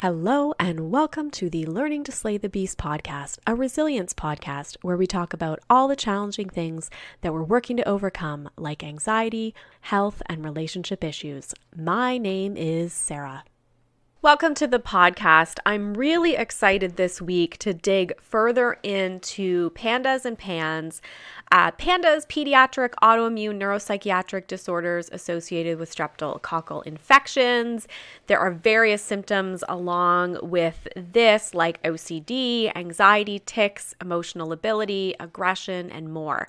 Hello and welcome to the Learning to Slay the Beasts podcast, a resilience podcast where we talk about all the challenging things that we're working to overcome, like anxiety, health, and relationship issues. My name is Sarah. Welcome to the podcast. I'm really excited this week to dig further into PANDAS and PANS. PANDAS, pediatric autoimmune neuropsychiatric disorders associated with streptococcal infections. There are various symptoms along with this like OCD, anxiety, tics, emotional lability, aggression, and more.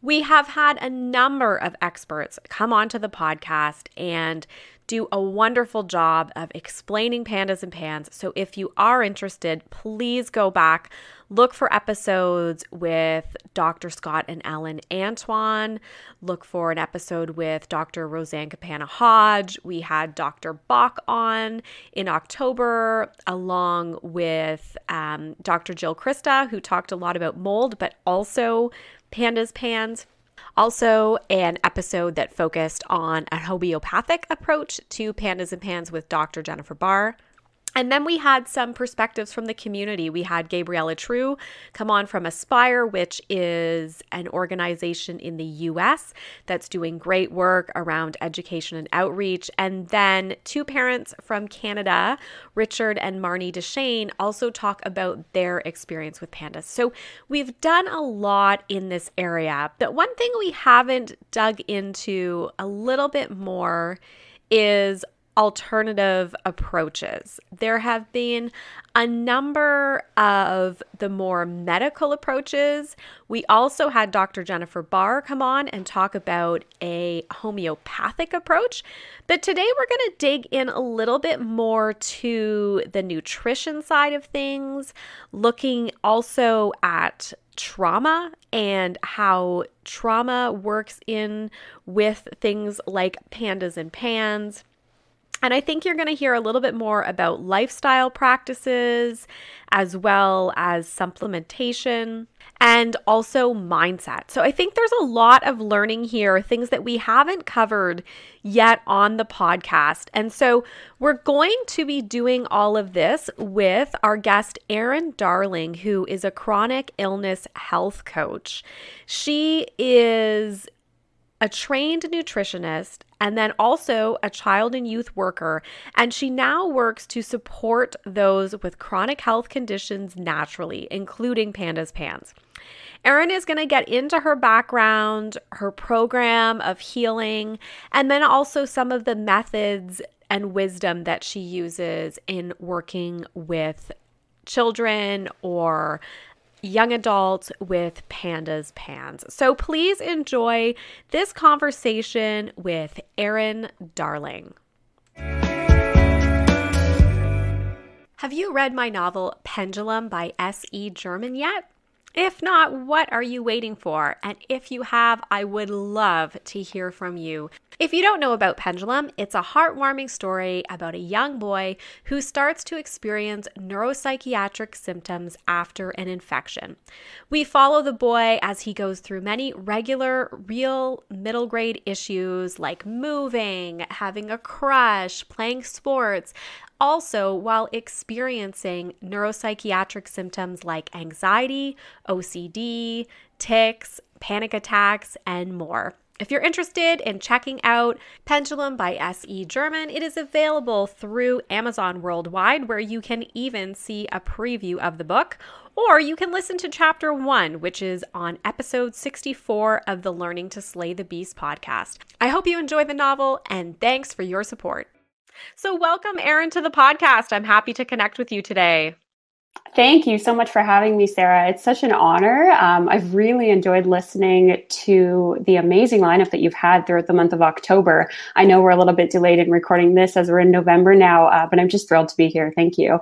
We have had a number of experts come onto the podcast and do a wonderful job of explaining PANDAS and PANS. So if you are interested, please go back, look for episodes with Dr. Scott and Ellen Antoine, look for an episode with Dr. Roseanne Capanna-Hodge. We had Dr. Bach on in October, along with Dr. Jill Krista, who talked a lot about mold, but also PANDAS, PANS. Also, an episode that focused on a homeopathic approach to PANDAS and PANS with Dr. Jennifer Barr. And then we had some perspectives from the community. We had Gabriella True come on from Aspire, which is an organization in the US that's doing great work around education and outreach. And then two parents from Canada, Richard and Marnie DeShane, also talk about their experience with PANDAS. So we've done a lot in this area. But one thing we haven't dug into a little bit more is alternative approaches. There have been a number of the more medical approaches. We also had Dr. Jennifer Barr come on and talk about a homeopathic approach. But today we're going to dig in a little bit more to the nutrition side of things, looking also at trauma and how trauma works in with things like PANDAS and PANS. And I think you're going to hear a little bit more about lifestyle practices as well as supplementation and also mindset. So I think there's a lot of learning here, things that we haven't covered yet on the podcast. And so we're going to be doing all of this with our guest, Eryn Darling, who is a chronic illness health coach. She is a trained nutritionist, and then also a child and youth worker. And she now works to support those with chronic health conditions naturally, including PANDAS, PANS. Eryn is going to get into her background, her program of healing, and then also some of the methods and wisdom that she uses in working with children or young adults with PANDAS, PANS. So please enjoy this conversation with Eryn Darling. Have you read my novel Pendulum by S.E. German yet? If not, what are you waiting for? And if you have, I would love to hear from you. If you don't know about Pendulum, it's a heartwarming story about a young boy who starts to experience neuropsychiatric symptoms after an infection. We follow the boy as he goes through many regular, real middle grade issues like moving, having a crush, playing sports, also while experiencing neuropsychiatric symptoms like anxiety, OCD, tics, panic attacks, and more. If you're interested in checking out Pendulum by S.E. German, it is available through Amazon worldwide, where you can even see a preview of the book, or you can listen to chapter 1, which is on episode 64 of the Learning to Slay the Beast podcast. I hope you enjoy the novel, and thanks for your support. So welcome, Eryn, to the podcast. I'm happy to connect with you today. Thank you so much for having me, Sarah. It's such an honor. I've really enjoyed listening to the amazing lineup that you've had throughout the month of October. I know we're a little bit delayed in recording this as we're in November now, but I'm just thrilled to be here. Thank you.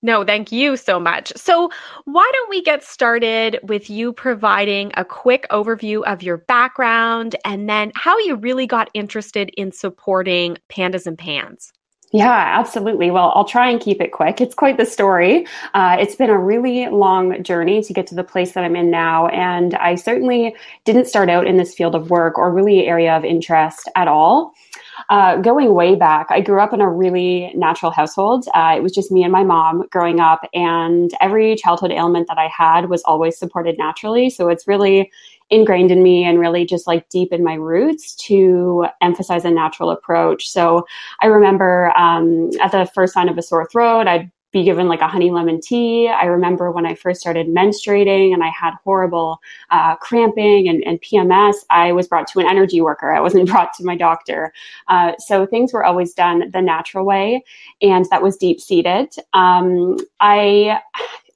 No, thank you so much. So why don't we get started with you providing a quick overview of your background and then how you really got interested in supporting PANDAS and PANS? Yeah, absolutely. Well, I'll try and keep it quick. It's quite the story. It's been a really long journey to get to the place that I'm in now. And I certainly didn't start out in this field of work or really area of interest at all. Going way back, I grew up in a really natural household. It was just me and my mom growing up, and every childhood ailment that I had was always supported naturally. So it's really ingrained in me and really just like deep in my roots to emphasize a natural approach. So I remember at the first sign of a sore throat, I'd be given like a honey lemon tea. I remember when I first started menstruating and I had horrible cramping and PMS, I was brought to an energy worker. I wasn't brought to my doctor. So things were always done the natural way, and that was deep-seated. I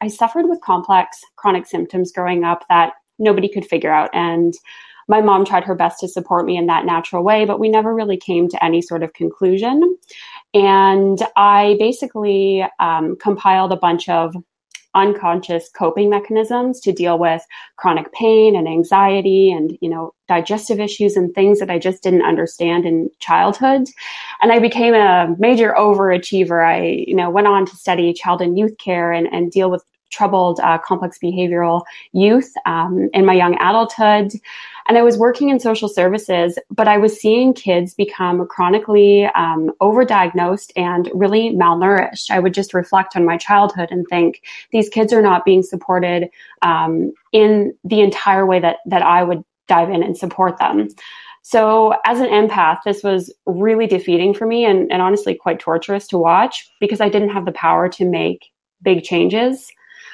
suffered with complex chronic symptoms growing up that nobody could figure out, and my mom tried her best to support me in that natural way, but we never really came to any sort of conclusion. And I basically compiled a bunch of unconscious coping mechanisms to deal with chronic pain and anxiety and, you know, digestive issues and things that I just didn't understand in childhood. And I became a major overachiever. I, you know, went on to study child and youth care and deal with troubled complex behavioral youth in my young adulthood. And I was working in social services, but I was seeing kids become chronically overdiagnosed and really malnourished. I would just reflect on my childhood and think, these kids are not being supported in the entire way that I would dive in and support them. So as an empath, this was really defeating for me and honestly quite torturous to watch, because I didn't have the power to make big changes.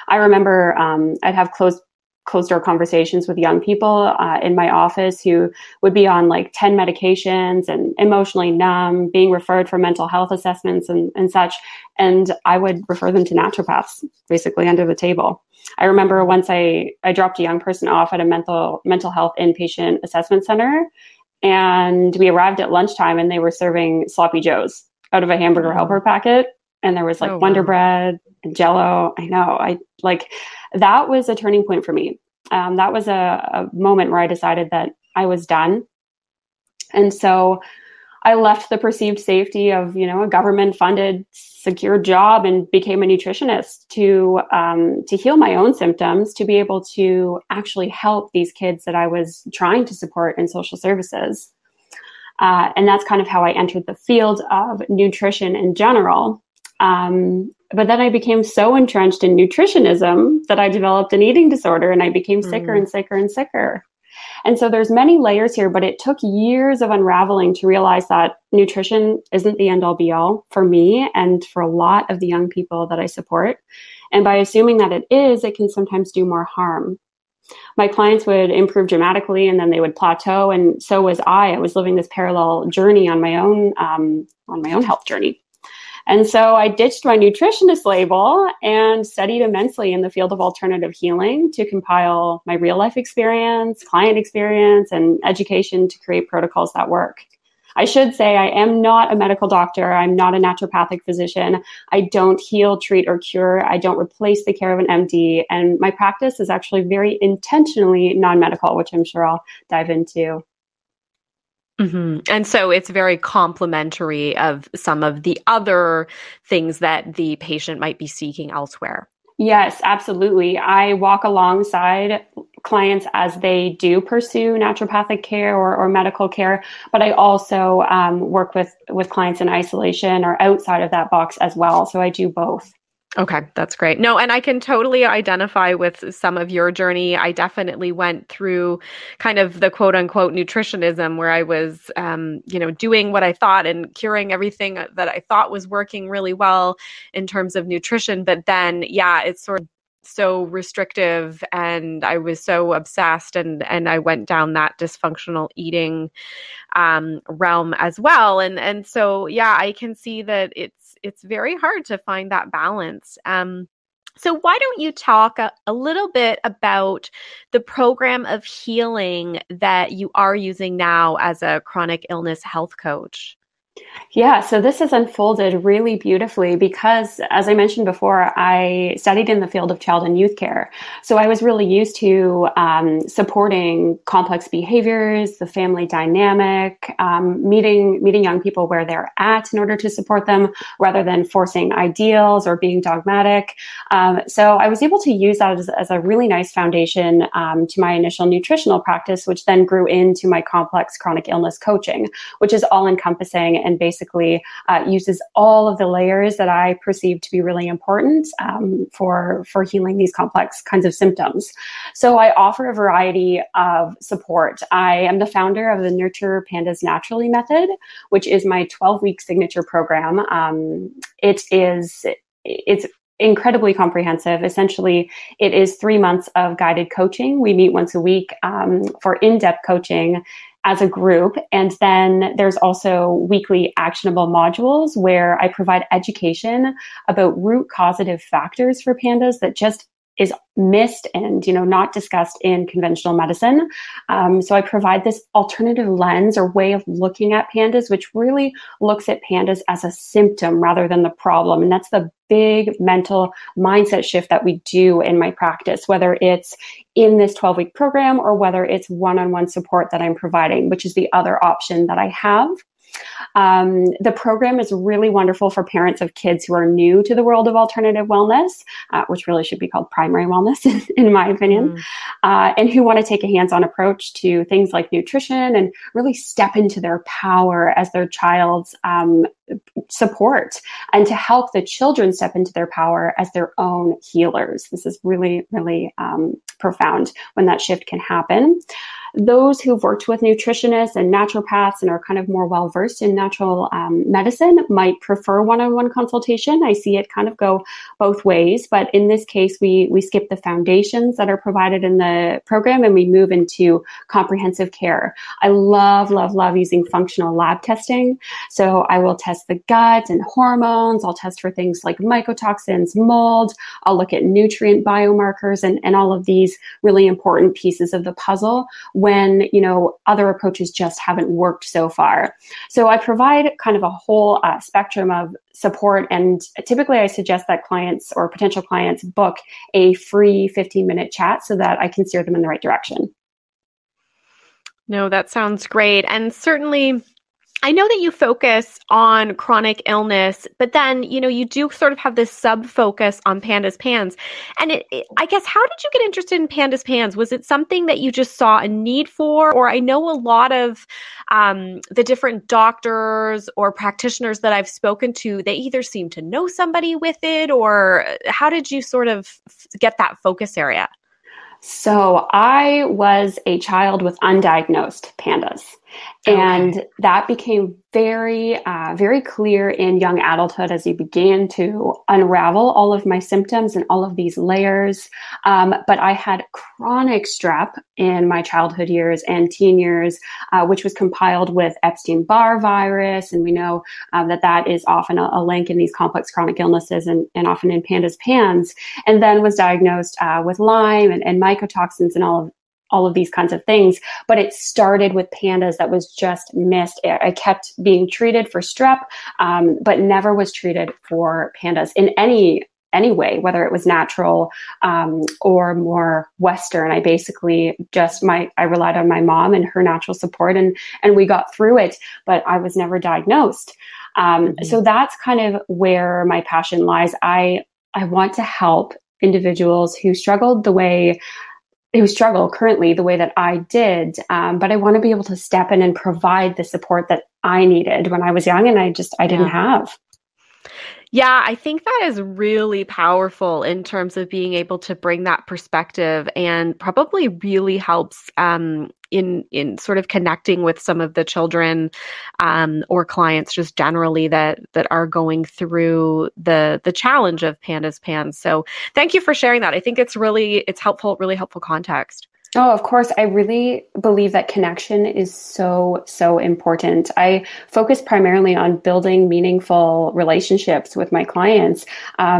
I remember I'd have closed-door conversations with young people in my office who would be on like 10 medications and emotionally numb, being referred for mental health assessments and such. And I would refer them to naturopaths, basically under the table. I remember once I dropped a young person off at a mental health inpatient assessment center, and we arrived at lunchtime and they were serving sloppy joes out of a hamburger helper packet. And there was like Wonder Bread and Jell-O. I know. That was a turning point for me. That was a moment where I decided that I was done. And so I left the perceived safety of, you know, a government-funded, secure job and became a nutritionist to heal my own symptoms, to be able to actually help these kids that I was trying to support in social services. And that's kind of how I entered the field of nutrition in general. But then I became so entrenched in nutritionism that I developed an eating disorder, and I became sicker and sicker and sicker. And so there's many layers here, but it took years of unraveling to realize that nutrition isn't the end all be all for me and for a lot of the young people that I support. And by assuming that it is, it can sometimes do more harm. My clients would improve dramatically and then they would plateau. And so was I. I was living this parallel journey on my own health journey. And so I ditched my nutritionist label and studied immensely in the field of alternative healing to compile my real life experience, client experience, and education to create protocols that work. I should say I am not a medical doctor. I'm not a naturopathic physician. I don't heal, treat, or cure. I don't replace the care of an MD. And my practice is actually very intentionally non-medical, which I'm sure I'll dive into. Mm-hmm. And so it's very complementary of some of the other things that the patient might be seeking elsewhere. Yes, absolutely. I walk alongside clients as they do pursue naturopathic care or medical care, but I also work with clients in isolation or outside of that box as well. So I do both. Okay, that's great. No, and I can totally identify with some of your journey. I definitely went through kind of the quote unquote nutritionism where I was, you know, doing what I thought and curing everything that I thought was working really well in terms of nutrition. But then, yeah, it's sort of so restrictive and I was so obsessed and I went down that dysfunctional eating realm as well. And so, yeah, I can see that it's very hard to find that balance. So why don't you talk a little bit about the program of healing that you are using now as a chronic illness health coach? Yeah, so this has unfolded really beautifully because, as I mentioned before, I studied in the field of child and youth care. So I was really used to supporting complex behaviors, the family dynamic, meeting young people where they're at in order to support them rather than forcing ideals or being dogmatic. So I was able to use that as a really nice foundation to my initial nutritional practice, which then grew into my complex chronic illness coaching, which is all-encompassing and basically uses all of the layers that I perceive to be really important for healing these complex kinds of symptoms. So I offer a variety of support. I am the founder of the Nurture Pandas Naturally Method, which is my 12-week signature program. It's incredibly comprehensive. Essentially, it is 3 months of guided coaching. We meet once a week for in-depth coaching as a group. And then there's also weekly actionable modules where I provide education about root causative factors for pandas that just is missed and, you know, not discussed in conventional medicine. So I provide this alternative lens or way of looking at pandas, which really looks at pandas as a symptom rather than the problem. And that's the big mental mindset shift that we do in my practice, whether it's in this 12-week program or whether it's one-on-one support that I'm providing, which is the other option that I have. The program is really wonderful for parents of kids who are new to the world of alternative wellness, which really should be called primary wellness, in my opinion, and who want to take a hands-on approach to things like nutrition and really step into their power as their child's support and to help the children step into their power as their own healers. This is really, really profound when that shift can happen. Those who've worked with nutritionists and naturopaths and are kind of more well-versed in natural medicine might prefer one-on-one consultation. I see it kind of go both ways, but in this case, we skip the foundations that are provided in the program and we move into comprehensive care. I love, love, love using functional lab testing. So I will test the gut and hormones. I'll test for things like mycotoxins, mold. I'll look at nutrient biomarkers and all of these really important pieces of the puzzle when, you know, other approaches just haven't worked so far. So I provide kind of a whole spectrum of support. And typically I suggest that clients or potential clients book a free 15-minute chat so that I can steer them in the right direction. No, that sounds great. And certainly, I know that you focus on chronic illness, but then, you know, you do sort of have this sub-focus on pandas PANS. And I guess, how did you get interested in pandas PANS? Was it something that you just saw a need for? Or I know a lot of the different doctors or practitioners that I've spoken to, they either seem to know somebody with it, or how did you sort of get that focus area? So I was a child with undiagnosed pandas. And that became very, very clear in young adulthood as you began to unravel all of my symptoms and all of these layers. But I had chronic strep in my childhood years and teen years, which was compiled with Epstein-Barr virus. And we know that is often a link in these complex chronic illnesses and often in pandas PANS. And then was diagnosed with Lyme and mycotoxins and all of these kinds of things, but it started with pandas that was just missed. I kept being treated for strep, but never was treated for pandas in any way, whether it was natural or more Western. I basically just I relied on my mom and her natural support, and we got through it. But I was never diagnosed, so that's kind of where my passion lies. I want to help individuals who struggle currently the way that I did, but I want to be able to step in and provide the support that I needed when I was young and I didn't have. Yeah, I think that is really powerful in terms of being able to bring that perspective, and probably really helps in sort of connecting with some of the children or clients just generally that are going through the challenge of pandas PANS. So thank you for sharing that. I think it's really helpful context. Oh, of course. I really believe that connection is so, so important. I focus primarily on building meaningful relationships with my clients,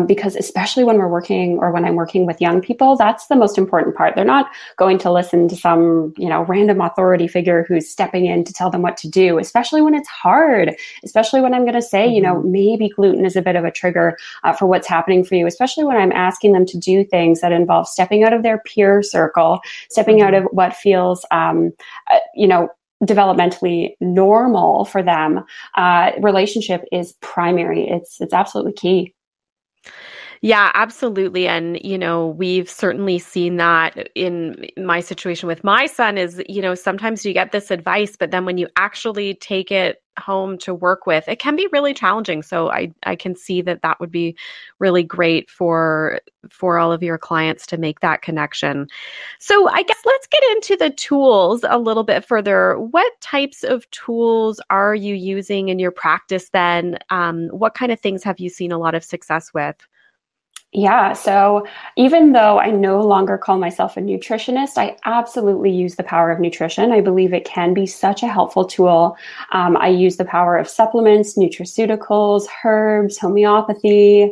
because especially when we're working or when I'm working with young people, that's the most important part. They're not going to listen to some, you know, random authority figure who's stepping in to tell them what to do, especially when it's hard, especially when I'm going to say, you know, maybe gluten is a bit of a trigger for what's happening for you, especially when I'm asking them to do things that involve stepping out of their peer circle, stepping out of what feels, you know, developmentally normal for them. Relationship is primary. It's absolutely key. Yeah, absolutely. And, you know, we've certainly seen that in my situation with my son is, you know, sometimes you get this advice, but then when you actually take it home to work with, it can be really challenging. So I can see that that would be really great for all of your clients to make that connection. So I guess let's get into the tools a little bit further. What types of tools are you using in your practice then? What kind of things have you seen a lot of success with? Yeah. So even though I no longer call myself a nutritionist, I absolutely use the power of nutrition. I believe it can be such a helpful tool. I use the power of supplements, nutraceuticals, herbs, homeopathy,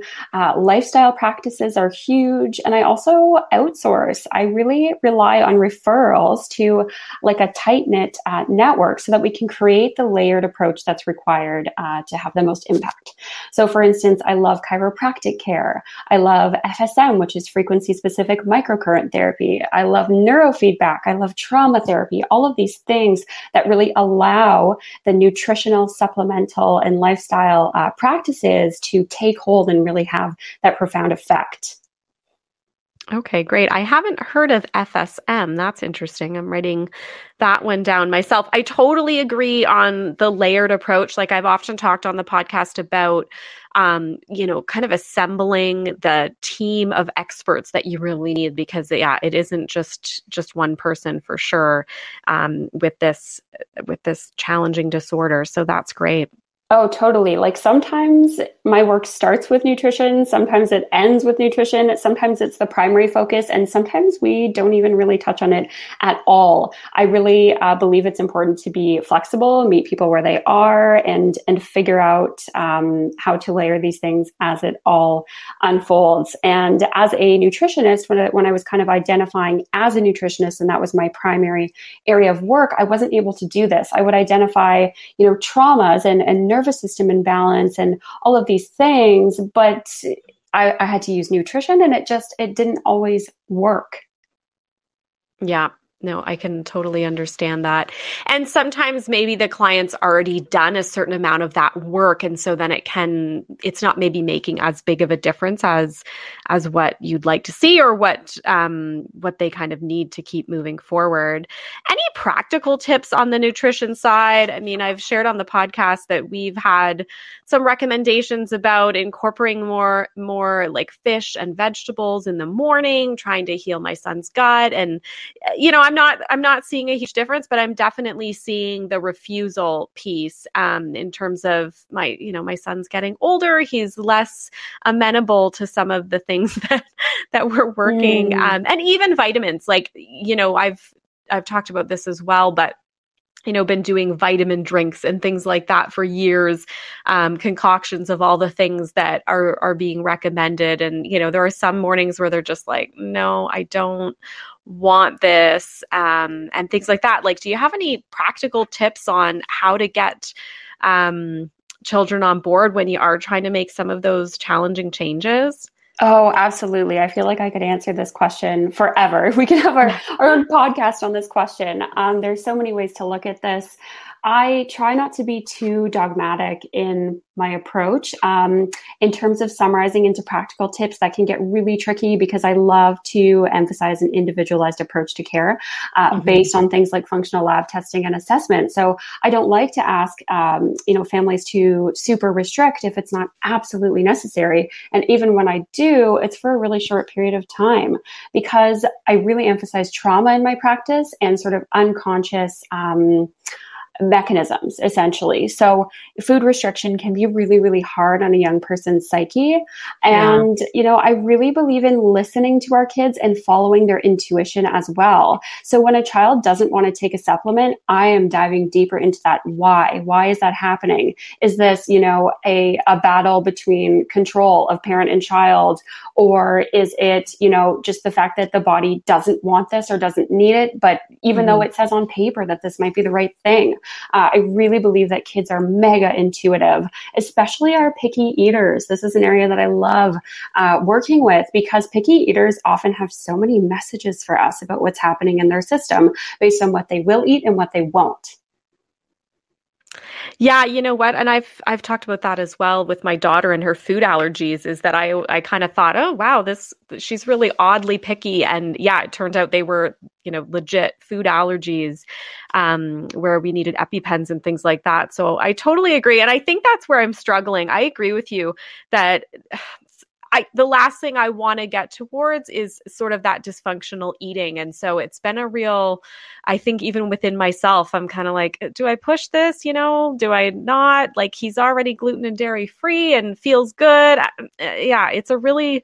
lifestyle practices are huge. And I also outsource. I really rely on referrals to like a tight-knit network so that we can create the layered approach that's required to have the most impact. So for instance, I love chiropractic care. I love FSM, which is frequency-specific microcurrent therapy. I love neurofeedback. I love trauma therapy. All of these things that really allow the nutritional, supplemental, and lifestyle practices to take hold and really have that profound effect. Okay, great. I haven't heard of FSM. That's interesting. I'm writing that one down myself. I totally agree on the layered approach. Like I've often talked on the podcast about, you know, kind of assembling the team of experts that you really need because, yeah, it isn't just one person for sure with this challenging disorder. So that's great. Oh, totally. Like sometimes my work starts with nutrition. Sometimes it ends with nutrition. Sometimes it's the primary focus. And sometimes we don't even really touch on it at all. I really believe it's important to be flexible, meet people where they are, and figure out how to layer these things as it all unfolds. And as a nutritionist, when I was kind of identifying as a nutritionist, and that was my primary area of work, I wasn't able to do this. I would identify, you know, traumas and nervous system imbalance and all of these things, but I had to use nutrition and it didn't always work. Yeah. No, I can totally understand that. And sometimes maybe the client's already done a certain amount of that work. And so then it's not maybe making as big of a difference as what you'd like to see or what they kind of need to keep moving forward. Any practical tips on the nutrition side? I mean, I've shared on the podcast that we've had some recommendations about incorporating more like fish and vegetables in the morning, trying to heal my son's gut. And, you know, I'm not seeing a huge difference, but I'm definitely seeing the refusal piece in terms of my son's getting older. He's less amenable to some of the things that we're working and even vitamins. Like, you know, I've talked about this as well, but you know, been doing vitamin drinks and things like that for years, concoctions of all the things that are being recommended. And, you know, there are some mornings where they're just like, no, I don't want this, and things like that. Like, do you have any practical tips on how to get children on board when you are trying to make some of those challenging changes? Oh, absolutely. I feel like I could answer this question forever. We could have our own podcast on this question. There's so many ways to look at this. I try not to be too dogmatic in my approach in terms of summarizing into practical tips. That can get really tricky because I love to emphasize an individualized approach to care based on things like functional lab testing and assessment. So I don't like to ask families to super restrict if it's not absolutely necessary. And even when I do, it's for a really short period of time because I really emphasize trauma in my practice and sort of unconscious mechanisms, essentially. So food restriction can be really, really hard on a young person's psyche. And, you know, I really believe in listening to our kids and following their intuition as well. So when a child doesn't want to take a supplement, I am diving deeper into that. Why? Why is that happening? Is this, you know, a battle between control of parent and child? Or is it, you know, just the fact that the body doesn't want this or doesn't need it? But even though it says on paper that this might be the right thing, I really believe that kids are mega intuitive, especially our picky eaters. This is an area that I love working with, because picky eaters often have so many messages for us about what's happening in their system based on what they will eat and what they won't. Yeah, you know what? And I've talked about that as well with my daughter and her food allergies, is that I kind of thought, oh, wow, she's really oddly picky. And yeah, it turned out they were, you know, legit food allergies, where we needed EpiPens and things like that. So I totally agree. And I think that's where I'm struggling. I agree with you that the last thing I want to get towards is sort of that dysfunctional eating. And so it's been a real, I think even within myself, I'm kind of like, do I push this? You know, do I not? Like, he's already gluten and dairy free and feels good. Yeah, it's a really,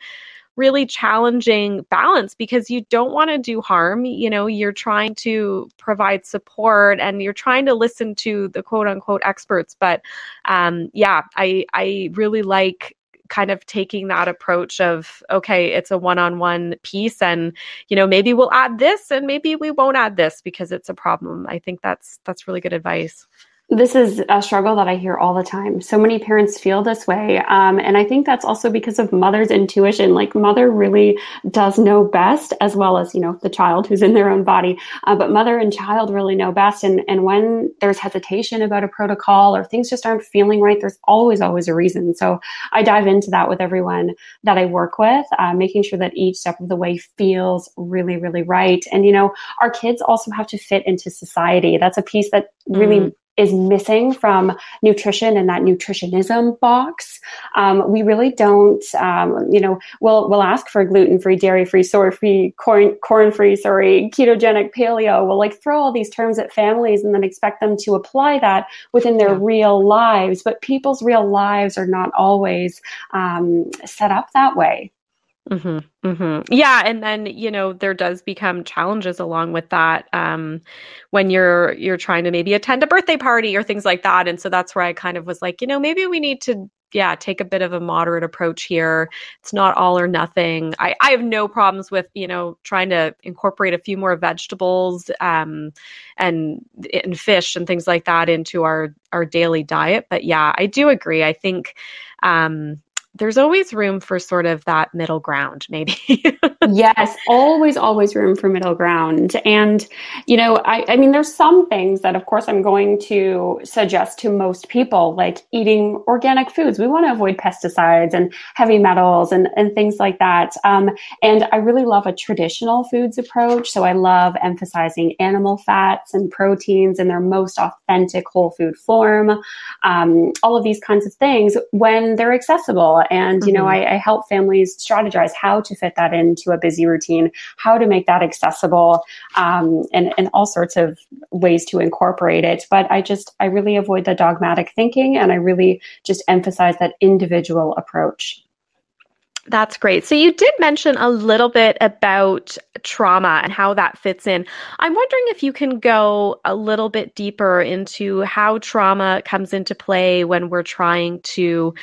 really challenging balance, because you don't want to do harm. You know, you're trying to provide support and you're trying to listen to the quote unquote experts. But yeah, I really like kind of taking that approach of, okay, it's a one-on-one piece, and, you know, maybe we'll add this and maybe we won't add this because it's a problem. I think that's really good advice. This is a struggle that I hear all the time. So many parents feel this way. And I think that's also because of mother's intuition. Like, mother really does know best, as well as, you know, the child who's in their own body. But mother and child really know best. And when there's hesitation about a protocol or things just aren't feeling right, there's always a reason. So I dive into that with everyone that I work with, making sure that each step of the way feels really, really right. And, you know, our kids also have to fit into society. That's a piece that really is missing from nutrition and that nutritionism box. We really don't, you know, we'll ask for gluten-free, dairy-free, soy-free, corn-free, ketogenic, paleo. We'll like throw all these terms at families and then expect them to apply that within their real lives. But people's real lives are not always set up that way. Mm-hmm, mm-hmm. Yeah. And then, you know, there does become challenges along with that, when you're trying to maybe attend a birthday party or things like that. And so that's where I kind of was like, you know, maybe we need to, take a bit of a moderate approach here. It's not all or nothing. I have no problems with, you know, trying to incorporate a few more vegetables, and fish and things like that into our daily diet. But yeah, I do agree. I think, there's always room for sort of that middle ground, maybe. Yes, always room for middle ground. And, you know, I mean, there's some things that, of course, I'm going to suggest to most people, like eating organic foods. We want to avoid pesticides and heavy metals and things like that. And I really love a traditional foods approach. So I love emphasizing animal fats and proteins in their most authentic whole food form, all of these kinds of things when they're accessible. And, you know, I help families strategize how to fit that into a busy routine, how to make that accessible, and all sorts of ways to incorporate it. But I really avoid the dogmatic thinking, and I really just emphasize that individual approach. That's great. So you did mention a little bit about trauma and how that fits in. I'm wondering if you can go a little bit deeper into how trauma comes into play when we're trying to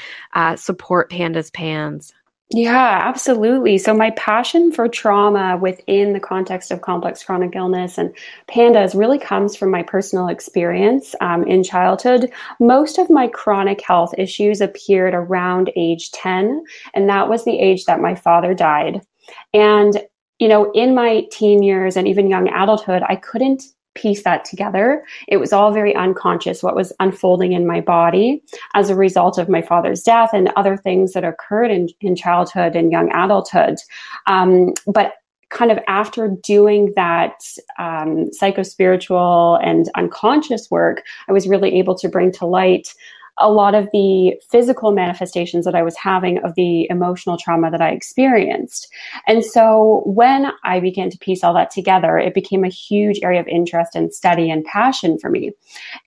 support Pandas PANS. Yeah, absolutely. So my passion for trauma within the context of complex chronic illness and PANDAS really comes from my personal experience in childhood. Most of my chronic health issues appeared around age 10, and that was the age that my father died. And, you know, in my teen years and even young adulthood, I couldn't piece that together. It was all very unconscious, what was unfolding in my body as a result of my father's death and other things that occurred in childhood and young adulthood. But kind of after doing that psychospiritual and unconscious work, I was really able to bring to light a lot of the physical manifestations that I was having of the emotional trauma that I experienced. And so when I began to piece all that together, it became a huge area of interest and study and passion for me.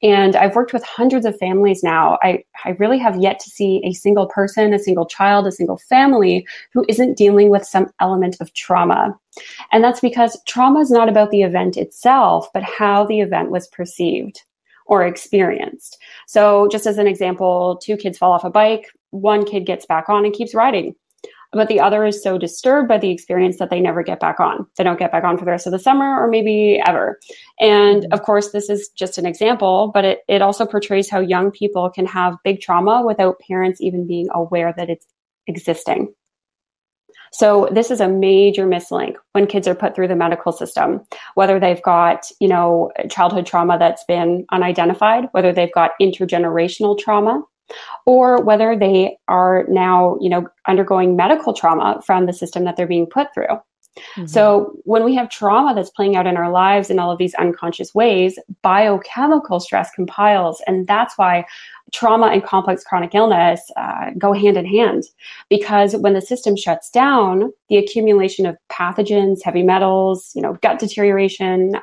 And I've worked with hundreds of families now. I really have yet to see a single person, a single child, a single family who isn't dealing with some element of trauma. And that's because trauma is not about the event itself, but how the event was perceived or experienced. So just as an example, two kids fall off a bike, one kid gets back on and keeps riding, but the other is so disturbed by the experience that they never get back on. They don't get back on for the rest of the summer or maybe ever. And of course, this is just an example, but it also portrays how young people can have big trauma without parents even being aware that it's existing. So this is a major mislink when kids are put through the medical system, whether they've got, childhood trauma that's been unidentified, whether they've got intergenerational trauma, or whether they are now, undergoing medical trauma from the system that they're being put through. Mm-hmm. So when we have trauma that's playing out in our lives in all of these unconscious ways, biochemical stress compiles. And that's why trauma and complex chronic illness go hand in hand, because when the system shuts down, the accumulation of pathogens, heavy metals, gut deterioration,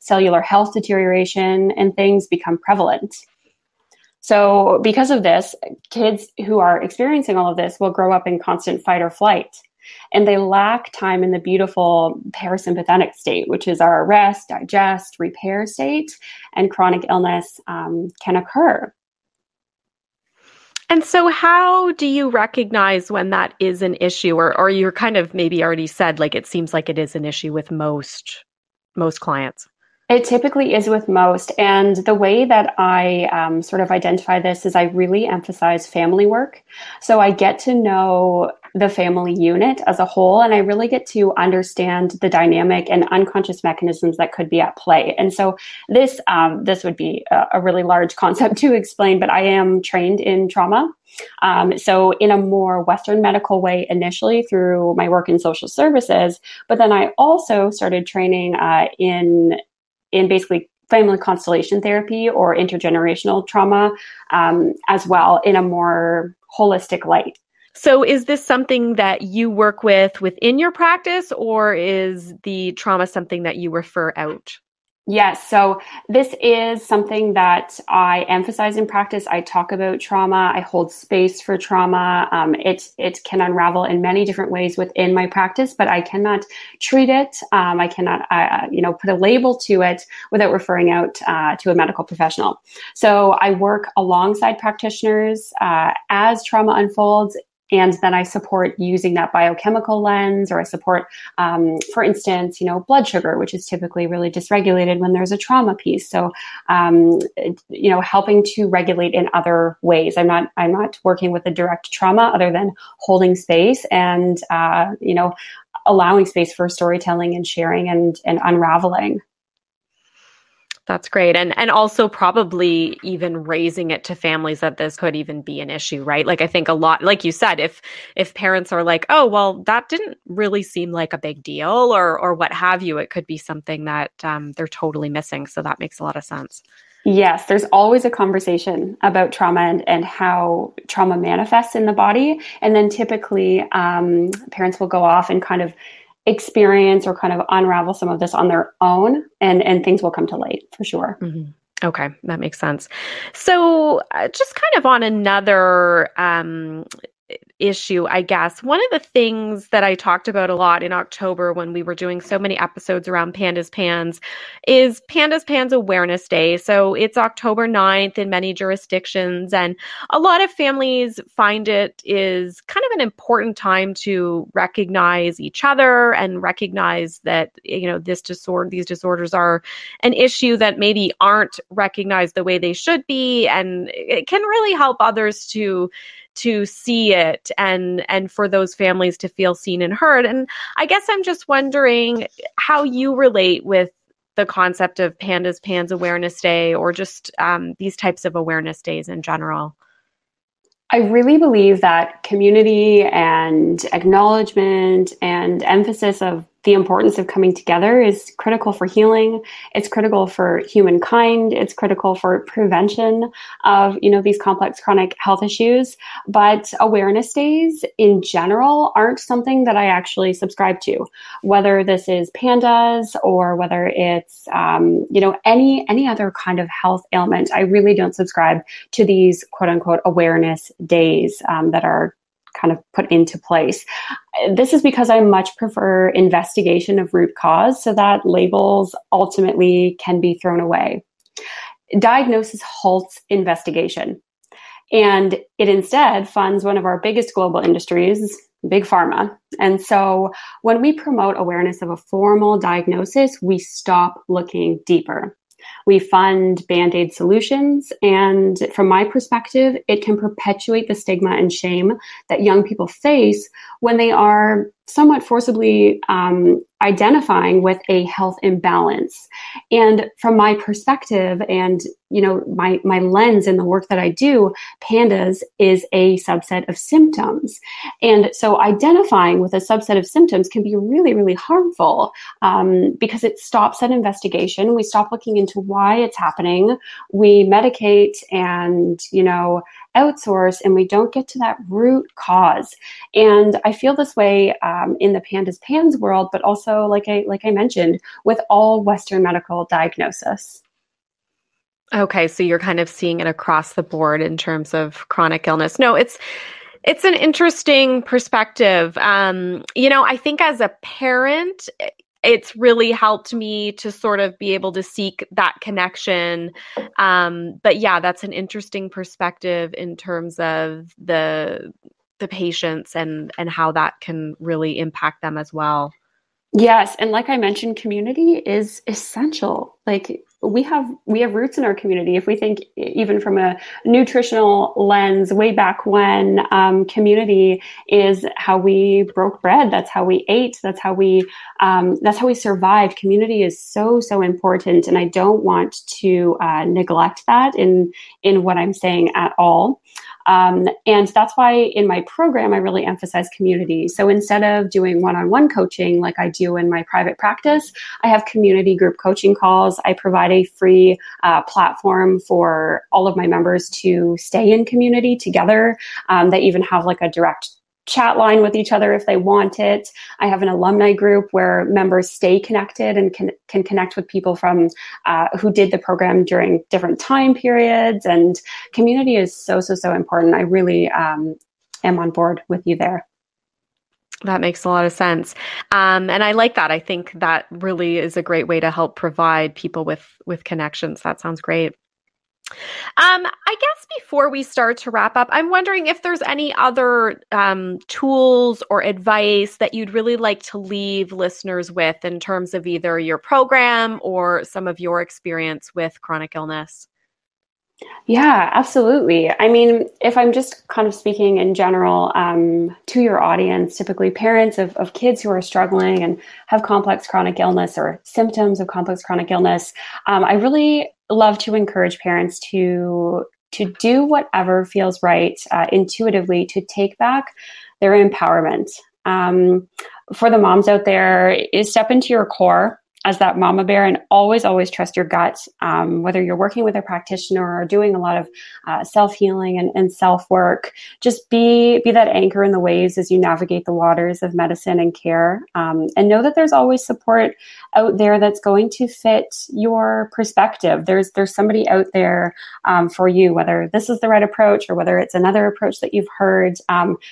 cellular health deterioration, and things become prevalent. So because of this, kids who are experiencing all of this will grow up in constant fight or flight. And they lack time in the beautiful parasympathetic state, which is our rest, digest, repair state, and chronic illness can occur. And so how do you recognize when that is an issue? Or you're kind of maybe already said, it seems like it is an issue with most clients. It typically is with most. And the way that I sort of identify this is I really emphasize family work. So I get to know the family unit as a whole, and I really get to understand the dynamic and unconscious mechanisms that could be at play. And so this this would be a really large concept to explain, but I am trained in trauma. So in a more Western medical way initially through my work in social services, but then I also started training in basically family constellation therapy or intergenerational trauma as well in a more holistic light. So is this something that you work with within your practice, or is the trauma something that you refer out? Yes. So this is something that I emphasize in practice. I talk about trauma. I hold space for trauma. It can unravel in many different ways within my practice, but I cannot treat it. I cannot, put a label to it without referring out to a medical professional. So I work alongside practitioners as trauma unfolds. And then I support using that biochemical lens, or I support, for instance, blood sugar, which is typically really dysregulated when there's a trauma piece. So, helping to regulate in other ways. I'm not working with a direct trauma other than holding space and, allowing space for storytelling and sharing and unraveling. That's great. And also probably even raising it to families that this could even be an issue, right? I think a lot, like you said, if parents are like, oh, well, that didn't really seem like a big deal or what have you, it could be something that they're totally missing. So that makes a lot of sense. Yes, there's always a conversation about trauma and how trauma manifests in the body. And then typically parents will go off and kind of experience or kind of unravel some of this on their own, and things will come to light for sure. Mm-hmm. Okay. That makes sense. So just kind of on another issue, I guess, one of the things that I talked about a lot in October when we were doing so many episodes around Pandas PANS is Pandas PANS Awareness Day. So it's October 9th in many jurisdictions, and a lot of families find it is kind of an important time to recognize each other and recognize that, these disorders are an issue that maybe aren't recognized the way they should be. And it can really help others to see it and for those families to feel seen and heard. And I guess I'm just wondering how you relate with the concept of Pandas PANS Awareness Day, or just these types of awareness days in general. I really believe that community and acknowledgement and emphasis of the importance of coming together is critical for healing. It's critical for humankind. It's critical for prevention of, you know, these complex chronic health issues. But awareness days in general aren't something that I actually subscribe to, whether this is PANDAS or whether it's, you know, any other kind of health ailment. I really don't subscribe to these quote unquote awareness days that are kind of put into place. This is because I much prefer investigation of root cause, so that labels ultimately can be thrown away. Diagnosis halts investigation, and it instead funds one of our biggest global industries, big pharma. And so when we promote awareness of a formal diagnosis, we stop looking deeper. We fund Band-Aid solutions, and from my perspective, it can perpetuate the stigma and shame that young people face when they are somewhat forcibly identifying with a health imbalance. And from my perspective and, you know, my lens in the work that I do, PANDAS is a subset of symptoms. And so identifying with a subset of symptoms can be really, really harmful because it stops that investigation. We stop looking into why it's happening. We medicate and, you know, outsource, and we don't get to that root cause. And I feel this way in the PANDAS world, but also, like I mentioned, with all Western medical diagnosis. Okay, so you're kind of seeing it across the board in terms of chronic illness. No, it's an interesting perspective. You know, I think as a parent, it's really helped me to sort of be able to seek that connection. But yeah, that's an interesting perspective in terms of the patients and how that can really impact them as well. Yes. And like I mentioned, community is essential. Like we have roots in our community. If we think even from a nutritional lens, way back when, community is how we broke bread. That's how we ate. That's how we survived. Community is so, so important. And I don't want to neglect that in what I'm saying at all. And that's why in my program, I really emphasize community. So instead of doing one-on-one coaching like I do in my private practice, I have community group coaching calls. I provide a free platform for all of my members to stay in community together. They even have like a direct chat line with each other if they want it. I have an alumni group where members stay connected and can connect with people from who did the program during different time periods. And community is so, so, so important. I really am on board with you there. That makes a lot of sense. And I like that. I think that really is a great way to help provide people with connections. That sounds great. I guess before we start to wrap up, I'm wondering if there's any other tools or advice that you'd really like to leave listeners with in terms of either your program or some of your experience with chronic illness. Yeah, absolutely. I mean, if I'm just kind of speaking in general to your audience, typically parents of kids who are struggling and have complex chronic illness or symptoms of complex chronic illness, I really love to encourage parents to do whatever feels right intuitively to take back their empowerment. For the moms out there, is step into your core as that mama bear and always, always trust your gut, whether you're working with a practitioner or doing a lot of self-healing and self-work. Just be that anchor in the waves as you navigate the waters of medicine and care, and know that there's always support out there that's going to fit your perspective. There's somebody out there for you, whether this is the right approach or whether it's another approach that you've heard.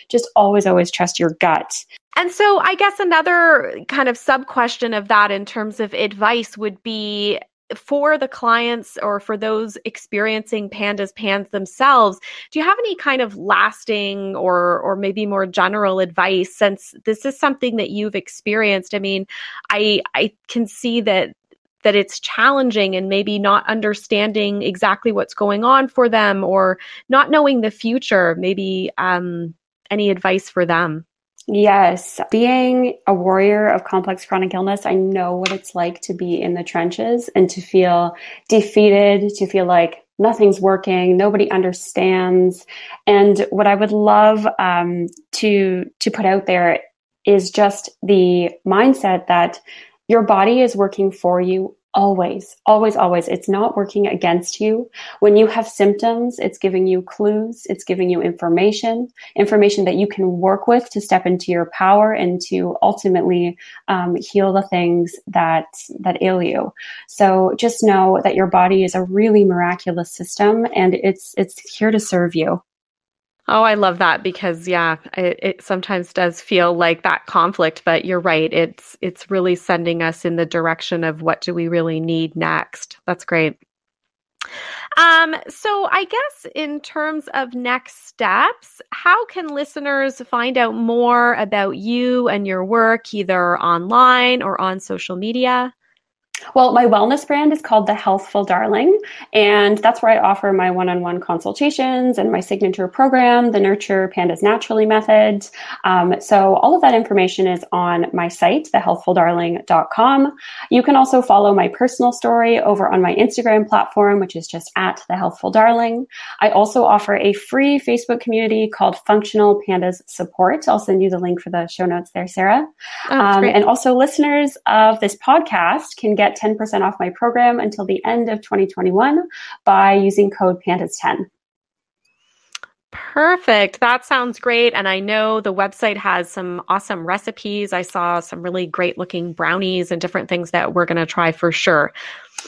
Just always, always trust your gut. And so I guess another kind of sub question of that in terms of advice would be for the clients or for those experiencing PANDAS themselves, do you have any kind of lasting or maybe more general advice, since this is something that you've experienced? I mean, I can see that it's challenging and maybe not understanding exactly what's going on for them or not knowing the future. Maybe any advice for them? Yes. Being a warrior of complex chronic illness, I know what it's like to be in the trenches and to feel defeated, to feel like nothing's working, nobody understands. And what I would love to put out there is just the mindset that your body is working for you always, always, always. It's not working against you. When you have symptoms, it's giving you clues. It's giving you information that you can work with to step into your power and to ultimately heal the things that ail you. So just know that your body is a really miraculous system, and it's here to serve you. Oh, I love that, because yeah, it sometimes does feel like that conflict, but you're right. It's really sending us in the direction of what do we really need next. That's great. So I guess in terms of next steps, how can listeners find out more about you and your work, either online or on social media? Well, my wellness brand is called The Healthful Darling, and that's where I offer my one-on-one consultations and my signature program, the Nurture Pandas Naturally Method. So all of that information is on my site, thehealthfuldarling.com. You can also follow my personal story over on my Instagram platform, which is just at The Healthful Darling. I also offer a free Facebook community called Functional PANDAS Support. I'll send you the link for the show notes there, Sarah. Oh, and also listeners of this podcast can get 10% off my program until the end of 2021 by using code PANDAS10. Perfect. That sounds great. And I know the website has some awesome recipes. I saw some really great looking brownies and different things that we're going to try for sure.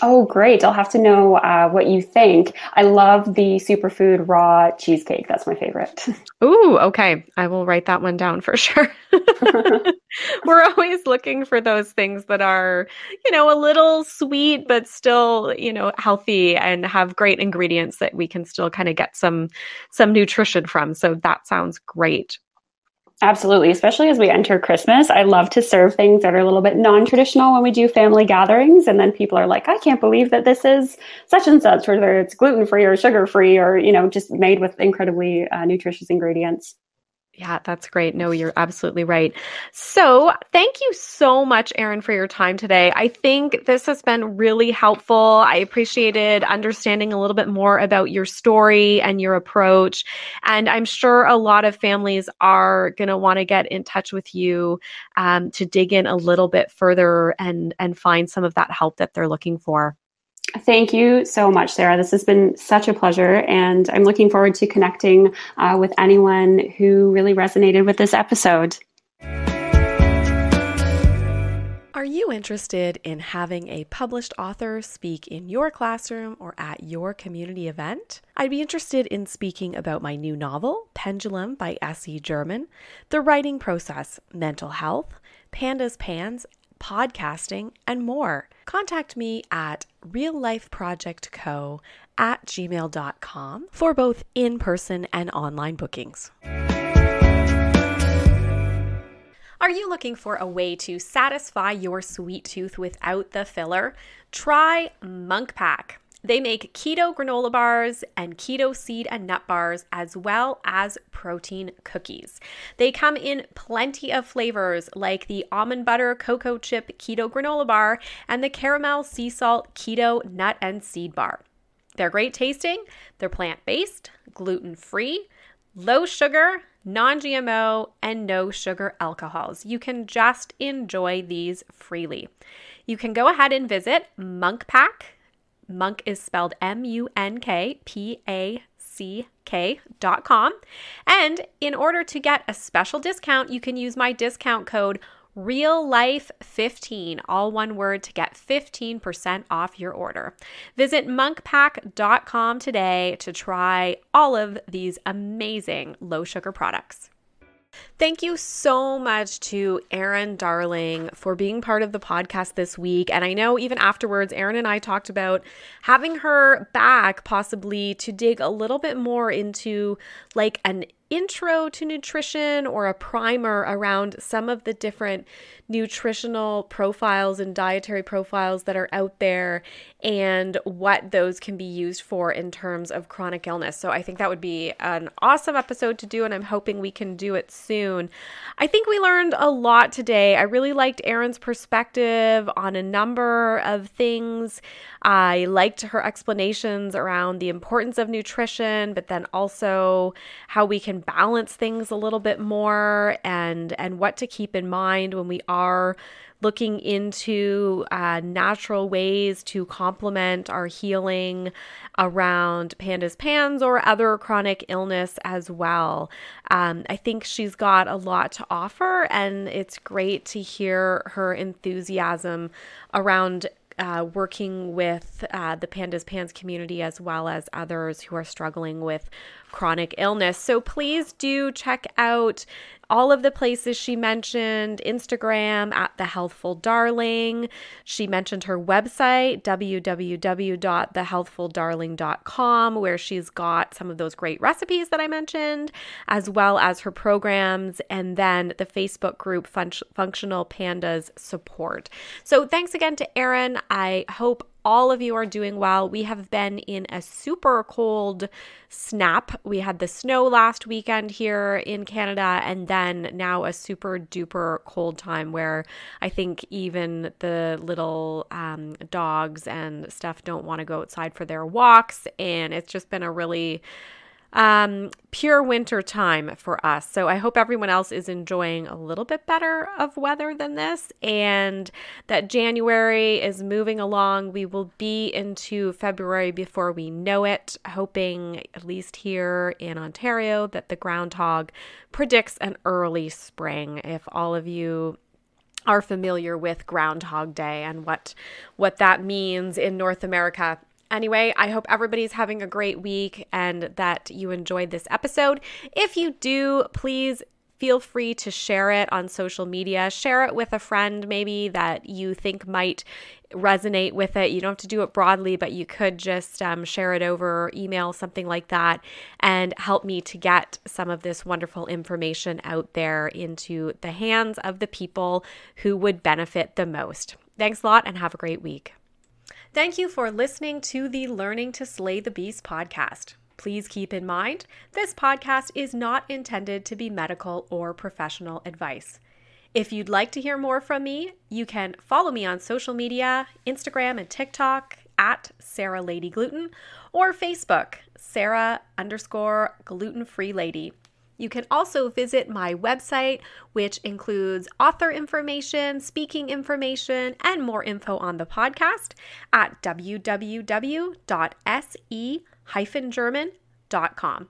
Oh, great. I'll have to know what you think. I love the superfood raw cheesecake. That's my favorite. Ooh, okay. I will write that one down for sure. We're always looking for those things that are, a little sweet, but still, healthy and have great ingredients that we can still kind of get some nutrition from. So that sounds great. Absolutely. Especially as we enter Christmas, I love to serve things that are a little bit non-traditional when we do family gatherings. And then people are like, I can't believe that this is such and such, whether it's gluten-free or sugar-free or, just made with incredibly nutritious ingredients. Yeah, that's great. No, you're absolutely right. So thank you so much, Eryn, for your time today. I think this has been really helpful. I appreciated understanding a little bit more about your story and your approach. And I'm sure a lot of families are going to want to get in touch with you to dig in a little bit further and find some of that help that they're looking for. Thank you so much, Sarah. This has been such a pleasure, and I'm looking forward to connecting with anyone who really resonated with this episode. Are you interested in having a published author speak in your classroom or at your community event? I'd be interested in speaking about my new novel, Pendulum by S.E. German, the writing process, mental health, Pandas, PANS, podcasting, and more. Contact me at reallifeprojectco@gmail.com for both in-person and online bookings. Are you looking for a way to satisfy your sweet tooth without the filler? Try Monk Pack. They make keto granola bars and keto seed and nut bars, as well as protein cookies. They come in plenty of flavors like the almond butter cocoa chip keto granola bar and the caramel sea salt keto nut and seed bar. They're great tasting, they're plant-based, gluten-free, low sugar, non-GMO, and no sugar alcohols. You can just enjoy these freely. You can go ahead and visit Monk Pack. Monk is spelled MUNKPACK.com. And in order to get a special discount, you can use my discount code REALLIFE15, all one word, to get 15% off your order. Visit monkpack.com today to try all of these amazing low sugar products. Thank you so much to Eryn Darling for being part of the podcast this week. And I know even afterwards, Eryn and I talked about having her back possibly to dig a little bit more into like an intro to nutrition or a primer around some of the different nutritional profiles and dietary profiles that are out there and what those can be used for in terms of chronic illness. So I think that would be an awesome episode to do, and I'm hoping we can do it soon. I think we learned a lot today. I really liked Eryn's perspective on a number of things. I liked her explanations around the importance of nutrition, but then also how we can can balance things a little bit more, and what to keep in mind when we are looking into natural ways to complement our healing around PANDAS, PANS, or other chronic illness as well. I think she's got a lot to offer, and it's great to hear her enthusiasm around working with the PANDAS PANS community as well as others who are struggling with chronic illness. So please do check out all of the places she mentioned: Instagram at The Healthful Darling. She mentioned her website, www.thehealthfuldarling.com, where she's got some of those great recipes that I mentioned, as well as her programs, and then the Facebook group, Functional PANDAS Support. So thanks again to Eryn. I hope all of you are doing well. We have been in a super cold snap. We had the snow last weekend here in Canada, and then now a super duper cold time where I think even the little dogs and stuff don't want to go outside for their walks. And it's just been a really pure winter time for us. So I hope everyone else is enjoying a little bit better of weather than this, and that January is moving along. We will be into February before we know it, hoping, at least here in Ontario, that the groundhog predicts an early spring. If all of you are familiar with Groundhog Day and what that means in North America. Anyway, I hope everybody's having a great week and that you enjoyed this episode. If you do, please feel free to share it on social media. Share it with a friend maybe that you think might resonate with it. You don't have to do it broadly, but you could just share it over email, something like that, and help me to get some of this wonderful information out there into the hands of the people who would benefit the most. Thanks a lot and have a great week. Thank you for listening to the Learning to Slay the Beasts podcast. Please keep in mind, this podcast is not intended to be medical or professional advice. If you'd like to hear more from me, you can follow me on social media, Instagram and TikTok at Sarah Lady Gluten, or Facebook, Sarah_glutenfreelady. You can also visit my website, which includes author information, speaking information, and more info on the podcast at www.se-german.com.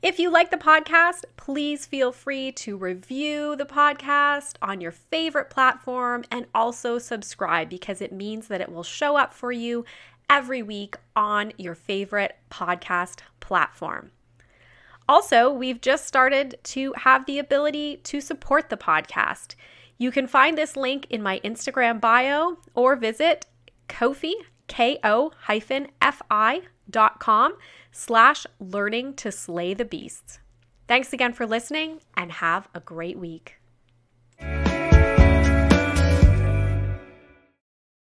If you like the podcast, please feel free to review the podcast on your favorite platform and also subscribe, because it means that it will show up for you every week on your favorite podcast platform. Also, we've just started to have the ability to support the podcast. You can find this link in my Instagram bio or visit Ko-fi, ko-fi.com/learning-to-slay-the-beasts. Thanks again for listening and have a great week.